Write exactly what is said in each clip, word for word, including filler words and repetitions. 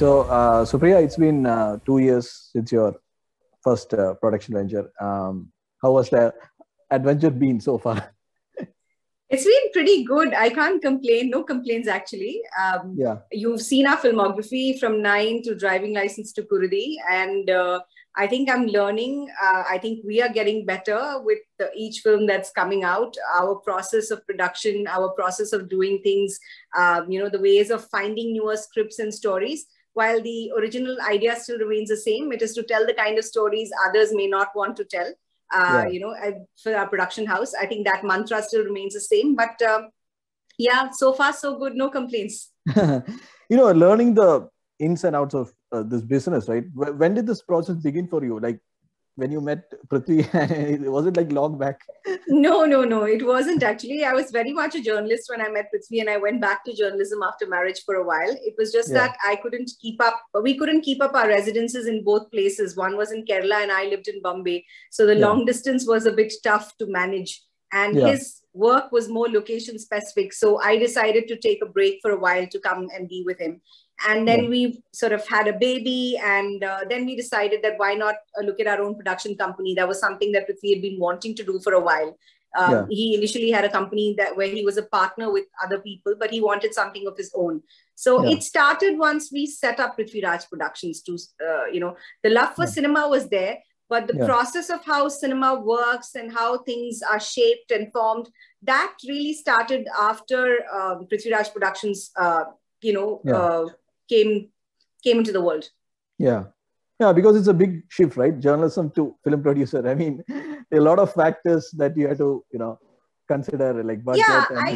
So, uh, Supriya, it's been uh, two years since your first uh, production venture. Um, how has the adventure been so far? It's been pretty good. I can't complain. No complaints, actually. Um, yeah. You've seen our filmography from Nine to Driving License to Kuruthi. And uh, I think I'm learning. Uh, I think we are getting better with the, each film that's coming out. Our process of production, our process of doing things, um, you know, the ways of finding newer scripts and stories. While the original idea still remains the same, it is to tell the kind of stories others may not want to tell. Uh, yeah. You know, for our production house, I think that mantra still remains the same. But uh, yeah, so far so good, no complaints. You know, learning the ins and outs of uh, this business, right? When did this process begin for you? Like when you met Prithvi, was it like long back? No, no, no, it wasn't actually. I was very much a journalist when I met Prithvi, and I went back to journalism after marriage for a while. It was just yeah. that I couldn't keep up, we couldn't keep up our residences in both places. One was in Kerala and I lived in Bombay. So the yeah. long distance was a bit tough to manage. And yeah. his work was more location specific. So I decided to take a break for a while to come and be with him. And then yeah. we sort of had a baby, and uh, then we decided that why not uh, look at our own production company. That was something that Prithvi had been wanting to do for a while. Um, yeah. He initially had a company that where he was a partner with other people, but he wanted something of his own. So yeah. it started once we set up Prithviraj Productions to, uh, you know, the love for yeah. cinema was there, but the yeah. process of how cinema works and how things are shaped and formed, that really started after um, Prithviraj Productions, uh, you know, yeah. uh, came came into the world. Yeah. Yeah, because it's a big shift, right? Journalism to film producer. I mean, a lot of factors that you have to, you know, consider, like budget. Yeah, and, I,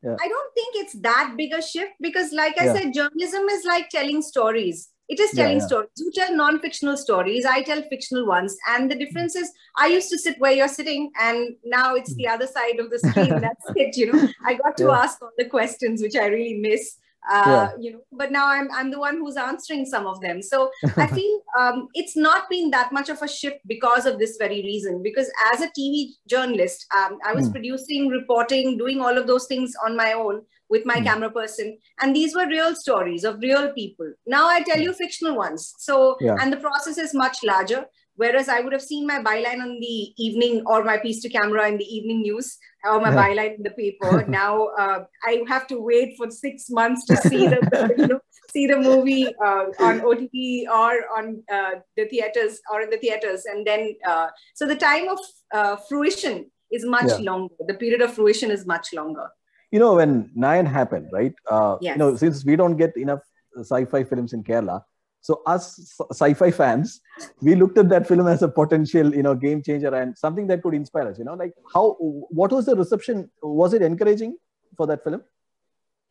yeah. I don't think it's that big a shift because like I yeah. said, journalism is like telling stories. It is telling yeah, yeah. stories. You tell non-fictional stories. I tell fictional ones. And the difference is I used to sit where you're sitting and now it's the other side of the screen. That's it, you know. I got to yeah. ask all the questions, which I really miss. Uh, yeah. You know, but now I'm, I'm the one who's answering some of them. So I feel um, it's not been that much of a shift because of this very reason, because as a T V journalist, um, I was mm. producing, reporting, doing all of those things on my own with my mm. camera person. And these were real stories of real people. Now I tell you fictional ones. So, yeah. and the process is much larger. Whereas I would have seen my byline on the evening or my piece to camera in the evening news or my yeah. byline in the paper. Now uh, I have to wait for six months to see the, you know, see the movie uh, on O T T or on uh, the theaters or in the theaters. And then, uh, so the time of uh, fruition is much yeah. longer. The period of fruition is much longer. You know, when Nayan happened, right? Uh, yes. You know, since we don't get enough sci-fi films in Kerala, so us sci-fi fans, we looked at that film as a potential, you know, game changer and something that could inspire us, you know, like how, what was the reception? Was it encouraging for that film?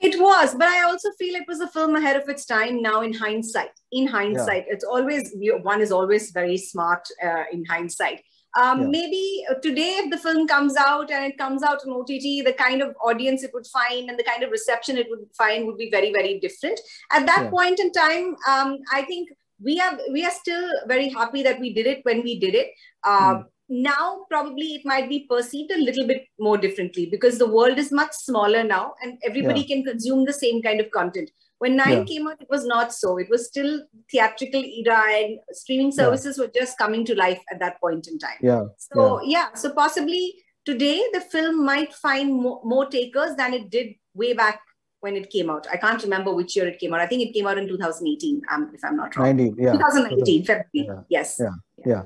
It was, but I also feel it was a film ahead of its time now in hindsight. In hindsight, yeah. it's always, one is always very smart uh, in hindsight. Um, yeah. Maybe today, if the film comes out and it comes out on O T T, the kind of audience it would find and the kind of reception it would find would be very, very different. At that yeah. point in time, um, I think we are, we are still very happy that we did it when we did it. Uh, mm. Now, probably it might be perceived a little bit more differently because the world is much smaller now and everybody yeah. can consume the same kind of content. When Nayan yeah. came out, it was not so. It was still theatrical era and streaming services yeah. were just coming to life at that point in time. Yeah. So, yeah. yeah. So, possibly today, the film might find more, more takers than it did way back when it came out. I can't remember which year it came out. I think it came out in two thousand eighteen, um, if I'm not wrong. nineteen, yeah. twenty eighteen, February. Yeah. Yes. Yeah. Yeah. yeah.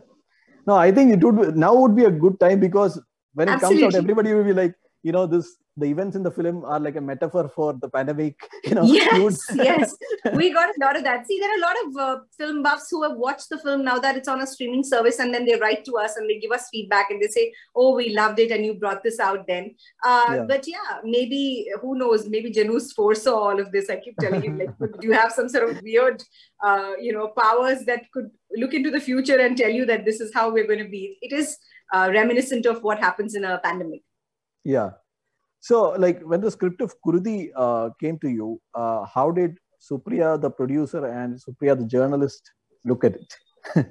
No, I think it would, now would be a good time because when Absolutely. it comes out, everybody will be like, you know, this... the events in the film are like a metaphor for the pandemic, you know. Yes, yes. We got a lot of that. See, there are a lot of uh, film buffs who have watched the film now that it's on a streaming service and then they write to us and they give us feedback and they say, oh, we loved it and you brought this out then. Uh, yeah. But yeah, maybe, who knows, maybe Janus foresaw all of this. I keep telling him, like, do you have some sort of weird, uh, you know, powers that could look into the future and tell you that this is how we're going to be? It is uh, reminiscent of what happens in a pandemic. Yeah. So, like, when the script of Kuruthi uh, came to you, uh, how did Supriya, the producer, and Supriya, the journalist, look at it?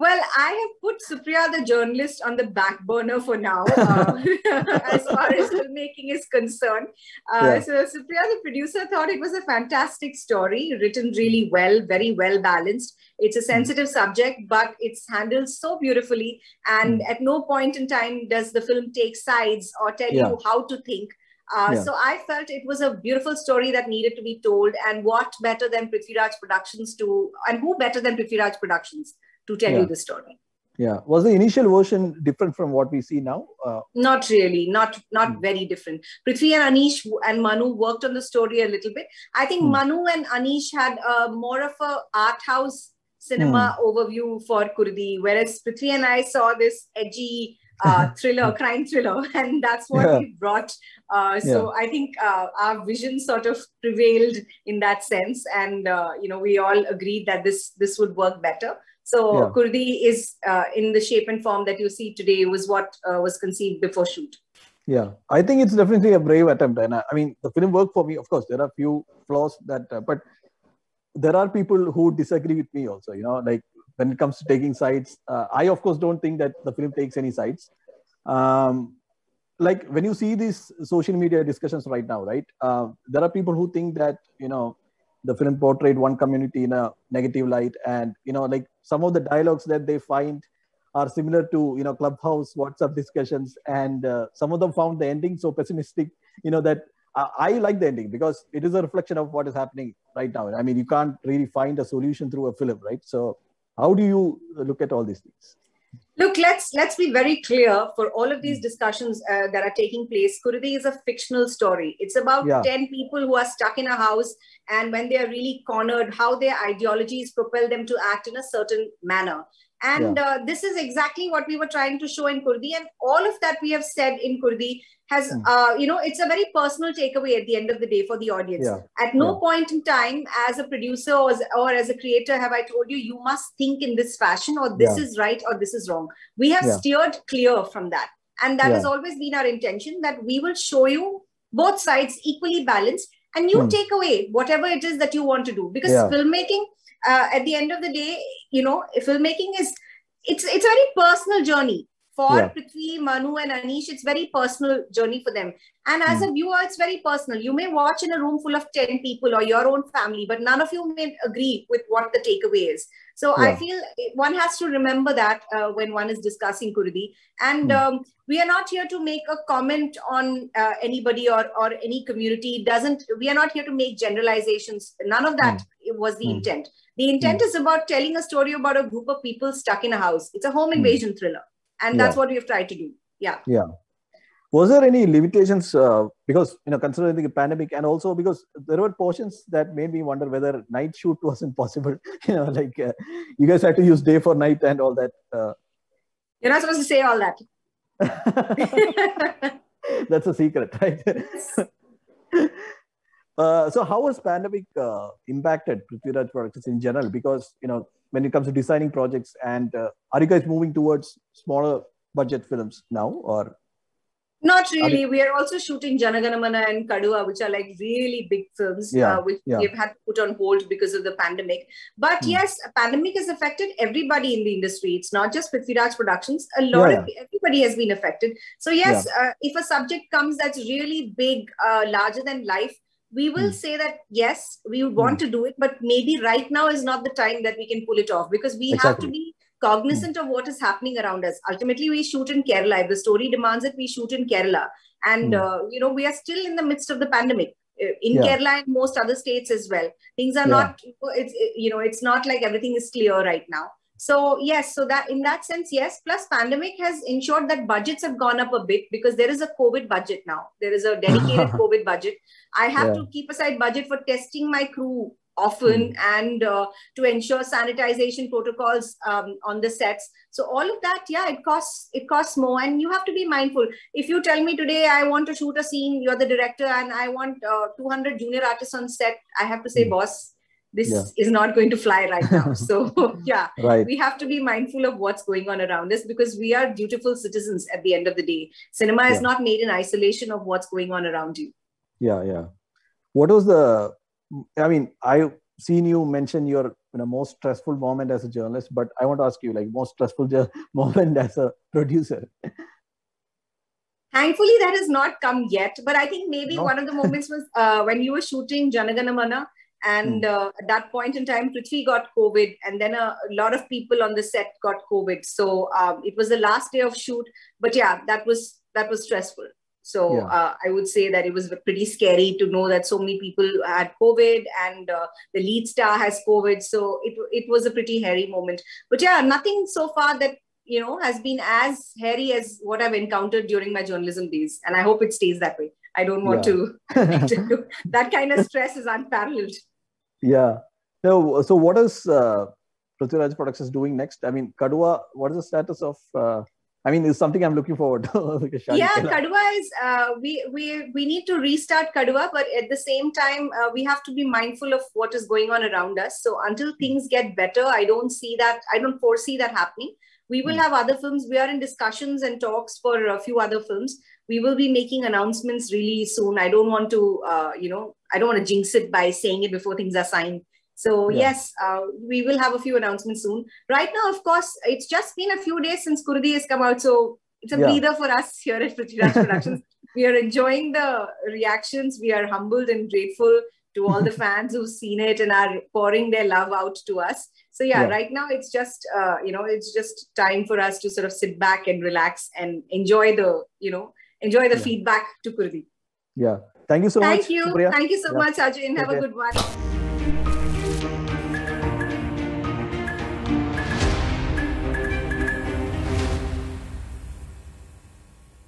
Well, I have put Supriya, the journalist, on the back burner for now, uh, as far as filmmaking is concerned. Uh, yeah. So Supriya, the producer, thought it was a fantastic story, written really well, very well balanced. It's a sensitive subject, but it's handled so beautifully. And mm. at no point in time does the film take sides or tell yeah. you how to think. Uh, yeah. So I felt it was a beautiful story that needed to be told. And what better than Prithviraj Productions to, and who better than Prithviraj Productions to tell yeah. you the story. Yeah. Was the initial version different from what we see now? Uh, not really. Not not mm. very different. Prithvi and Anish and Manu worked on the story a little bit. I think mm. Manu and Anish had a, more of a art house cinema mm. overview for Kuruthi, whereas Prithvi and I saw this edgy uh, thriller, crime thriller, and that's what yeah. we brought. Uh, so yeah. I think uh, our vision sort of prevailed in that sense, and uh, you know, we all agreed that this this would work better. So yeah. Kuruthi is uh, in the shape and form that you see today was what uh, was conceived before shoot. Yeah, I think it's definitely a brave attempt. And I, I mean, the film worked for me. Of course, there are few flaws that, uh, but there are people who disagree with me also, you know, like when it comes to taking sides, uh, I of course don't think that the film takes any sides. Um, like when you see these social media discussions right now, right? Uh, there are people who think that, you know, the film portrayed one community in a negative light, and you know, like some of the dialogues that they find are similar to, you know, Clubhouse, WhatsApp discussions, and uh, some of them found the ending so pessimistic, you know, that I, I like the ending because it is a reflection of what is happening right now. I mean, you can't really find a solution through a film, right? So how do you look at all these things? Look, let's let's be very clear for all of these discussions uh, that are taking place. Kuruthi is a fictional story. It's about yeah. ten people who are stuck in a house, and when they are really cornered, how their ideologies propel them to act in a certain manner. And yeah. uh, this is exactly what we were trying to show in Kuruthi, and all of that we have said in Kuruthi has, mm. uh, you know, it's a very personal takeaway at the end of the day for the audience. Yeah. At no yeah. point in time as a producer or as, or as a creator have I told you, you must think in this fashion or this yeah. is right or this is wrong. We have yeah. steered clear from that. And that yeah. has always been our intention, that we will show you both sides equally balanced, and you mm. take away whatever it is that you want to do. Because yeah. filmmaking, uh, at the end of the day, you know, filmmaking is, it's, it's a very personal journey. For yeah. Prithvi, Manu and Anish, it's very personal journey for them. And as mm. a viewer, it's very personal. You may watch in a room full of ten people or your own family, but none of you may agree with what the takeaway is. So yeah. I feel one has to remember that uh, when one is discussing Kuruthi. And mm. um, we are not here to make a comment on uh, anybody or, or any community. It doesn't, we are not here to make generalizations. None of that mm. was the mm. intent. The intent mm. is about telling a story about a group of people stuck in a house. It's a home invasion mm. thriller. And that's yeah. what we've tried to do. Yeah. Yeah. Was there any limitations? Uh, because, you know, considering the pandemic, and also because there were portions that made me wonder whether night shoot was impossible. You know, like uh, you guys had to use day for night and all that. Uh... You're not supposed to say all that. That's a secret, right? uh, so how has pandemic uh, impacted Prithviraj Productions in general? Because, you know, when it comes to designing projects, and uh, are you guys moving towards smaller budget films now, or? Not really. Are we... we are also shooting Janaganamana and Kadua, which are like really big films, yeah, uh, which yeah. we've had to put on hold because of the pandemic. But mm. yes, a pandemic has affected everybody in the industry. It's not just Prithviraj Productions. A lot yeah, of yeah. everybody has been affected. So yes, yeah. uh, if a subject comes that's really big, uh, larger than life, we will mm. say that, yes, we would want mm. to do it, but maybe right now is not the time that we can pull it off, because we exactly. have to be cognizant mm. of what is happening around us. Ultimately, we shoot in Kerala. If the story demands it, we shoot in Kerala. And, mm. uh, you know, we are still in the midst of the pandemic in yeah. Kerala and most other states as well. Things are yeah. not, it's, you know, it's not like everything is clear right now. So, yes, so that in that sense, yes, plus pandemic has ensured that budgets have gone up a bit, because there is a COVID budget now. There is a dedicated COVID budget. I have yeah. to keep aside budget for testing my crew often mm. and uh, to ensure sanitization protocols um, on the sets. So all of that, yeah, it costs, it costs more, and you have to be mindful. If you tell me today, I want to shoot a scene, you're the director, and I want uh, two hundred junior artists on set, I have to say, mm. boss, this yeah. is not going to fly right now. So yeah, right. we have to be mindful of what's going on around us, because we are dutiful citizens at the end of the day. Cinema yeah. is not made in isolation of what's going on around you. Yeah, yeah. What was the, I mean, I seen you mention your you know, most stressful moment as a journalist, but I want to ask you, like, most stressful moment as a producer. Thankfully, that has not come yet, but I think maybe no. one of the moments was uh, when you were shooting Janaganamana, and uh, at that point in time, Prithvi got COVID, and then a lot of people on the set got COVID. So um, it was the last day of shoot, but yeah, that was that was stressful. So yeah. uh, I would say that it was pretty scary to know that so many people had COVID, and uh, the lead star has COVID. So it it was a pretty hairy moment. But yeah, nothing so far that you know has been as hairy as what I've encountered during my journalism days, and I hope it stays that way. I don't want yeah. to, to that kind of stress is unparalleled. Yeah. So, so what is uh, Prithviraj Productions doing next? I mean, Kadua, what is the status of, uh, I mean, is something I'm looking forward to. Like yeah, Kadua is, uh, we, we, we need to restart Kadua, but at the same time, uh, we have to be mindful of what is going on around us. So until things get better, I don't see that, I don't foresee that happening. We will have other films. We are in discussions and talks for a few other films. We will be making announcements really soon. I don't want to, uh, you know, I don't want to jinx it by saying it before things are signed. So yeah. yes, uh, we will have a few announcements soon. Right now, of course, it's just been a few days since Kuruthi has come out. So it's a yeah. breather for us here at Prithviraj Productions. We are enjoying the reactions. We are humbled and grateful to all the fans who've seen it and are pouring their love out to us. So yeah, yeah. right now it's just, uh, you know, it's just time for us to sort of sit back and relax and enjoy the, you know, Enjoy the yeah. feedback to Kuruthi. Yeah. Thank you so Thank much. Thank you. Supriya. Thank you so yeah. much, Ajay. And have okay. a good one.